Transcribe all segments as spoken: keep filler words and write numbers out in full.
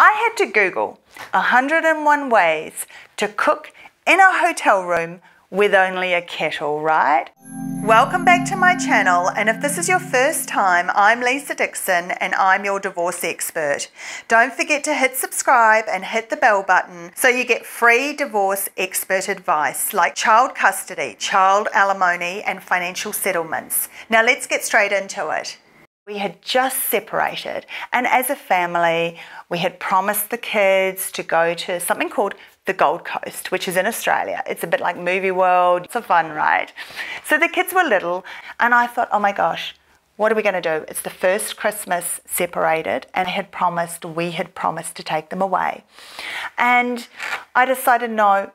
I had to Google one hundred and one ways to cook in a hotel room with only a kettle, right? Welcome back to my channel, and if this is your first time, I'm Lisa Dixon and I'm your divorce expert. Don't forget to hit subscribe and hit the bell button so you get free divorce expert advice like child custody, child alimony and financial settlements. Now let's get straight into it. We had just separated, and as a family we had promised the kids to go to something called the Gold Coast, which is in Australia. It's a bit like Movie World. It's a fun ride. So the kids were little and I thought, oh my gosh, what are we going to do? It's the first Christmas separated, and I had promised, we had promised to take them away. And I decided, no,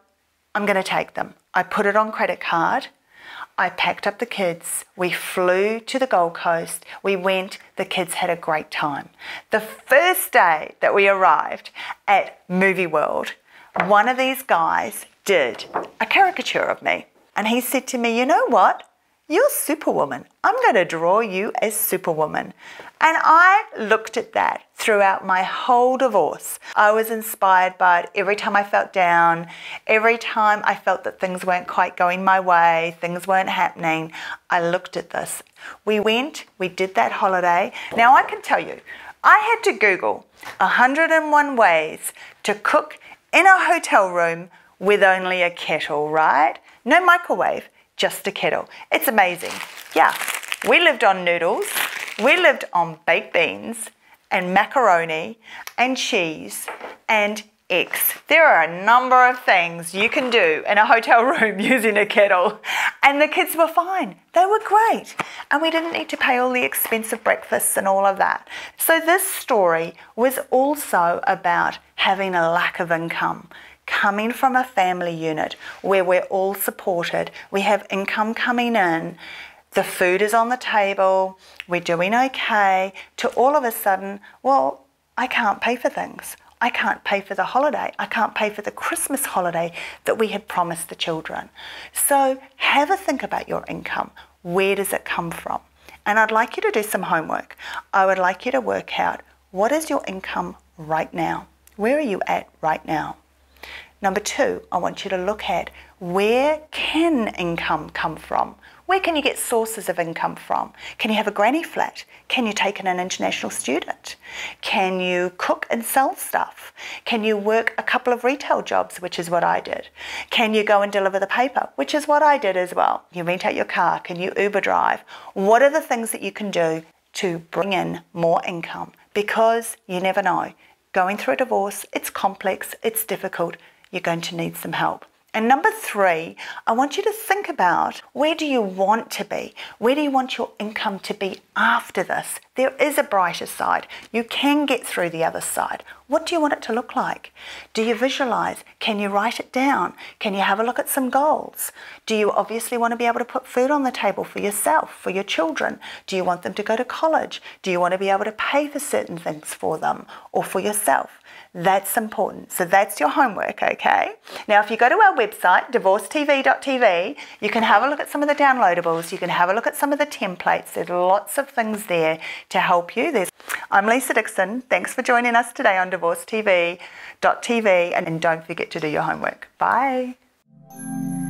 I'm going to take them. I put it on credit card. I packed up the kids, we flew to the Gold Coast, we went, the kids had a great time. The first day that we arrived at Movie World, one of these guys did a caricature of me. And he said to me, you know what? You're Superwoman. I'm going to draw you as Superwoman. And I looked at that throughout my whole divorce. I was inspired by it every time I felt down, every time I felt that things weren't quite going my way, things weren't happening. I looked at this. We went, we did that holiday. Now I can tell you, I had to Google one hundred and one ways to cook in a hotel room with only a kettle, right? No microwave. Just a kettle. It's amazing. Yeah, we lived on noodles, we lived on baked beans and macaroni and cheese and eggs. There are a number of things you can do in a hotel room using a kettle. And the kids were fine. They were great. And we didn't need to pay all the expensive breakfasts and all of that. So this story was also about having a lack of income. Coming from a family unit where we're all supported, we have income coming in, the food is on the table, we're doing okay, to all of a sudden, well, I can't pay for things. I can't pay for the holiday. I can't pay for the Christmas holiday that we had promised the children. So have a think about your income. Where does it come from? And I'd like you to do some homework. I would like you to work out, what is your income right now? Where are you at right now? Number two, I want you to look at, where can income come from? Where can you get sources of income from? Can you have a granny flat? Can you take in an international student? Can you cook and sell stuff? Can you work a couple of retail jobs, which is what I did? Can you go and deliver the paper, which is what I did as well? You rent out your car, can you Uber drive? What are the things that you can do to bring in more income? Because you never know. Going through a divorce, it's complex, it's difficult. You're going to need some help. And number three, I want you to think about, where do you want to be? Where do you want your income to be after this? There is a brighter side. You can get through the other side. What do you want it to look like? Do you visualize? Can you write it down? Can you have a look at some goals? Do you obviously want to be able to put food on the table for yourself, for your children? Do you want them to go to college? Do you want to be able to pay for certain things for them or for yourself? That's important. So that's your homework, okay? Now, if you go to our website, divorce T V dot T V, you can have a look at some of the downloadables. You can have a look at some of the templates. There's lots of things there to help you. There's I'm Lisa Dixon. Thanks for joining us today on divorce T V dot T V, and don't forget to do your homework. Bye.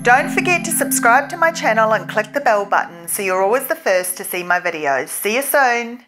Don't forget to subscribe to my channel and click the bell button so you're always the first to see my videos. See you soon.